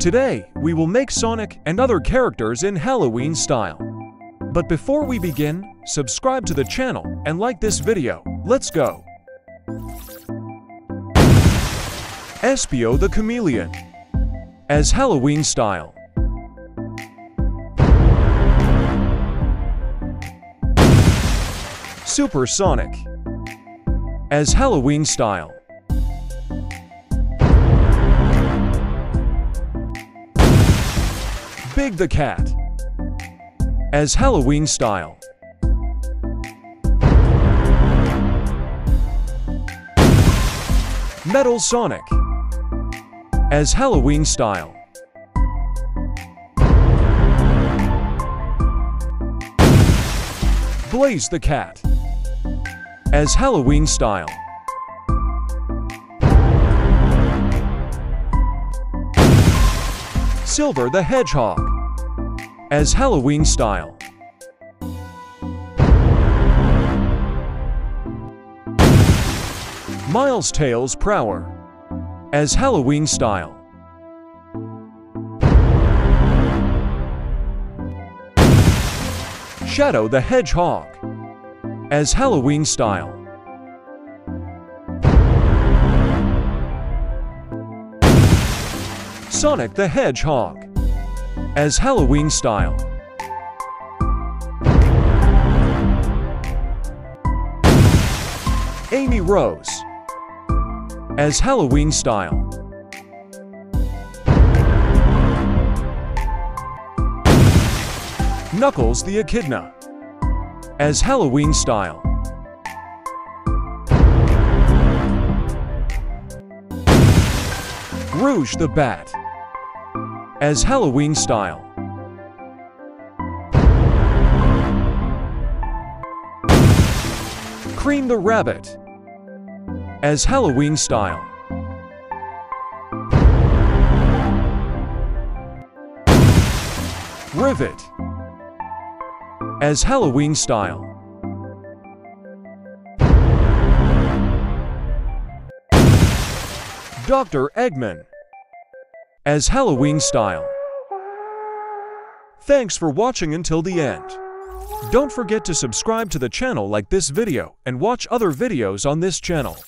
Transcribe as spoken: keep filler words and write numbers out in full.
Today, we will make Sonic and other characters in Halloween style. But before we begin, subscribe to the channel and like this video. Let's go! Espio the Chameleon as Halloween style. Super Sonic as Halloween style. Big the Cat as Halloween style. Metal Sonic as Halloween style. Blaze the Cat as Halloween style. Silver the Hedgehog as Halloween style. Miles Tails Prower as Halloween style. Shadow the Hedgehog as Halloween style. Sonic the Hedgehog as Halloween style. Amy Rose as Halloween style. Knuckles the Echidna as Halloween style. Rouge the Bat as Halloween style. Cream the Rabbit as Halloween style. Rivet as Halloween style. Doctor Eggman as Halloween style. Thanks for watching until the end. Don't forget to subscribe to the channel, like this video, and watch other videos on this channel.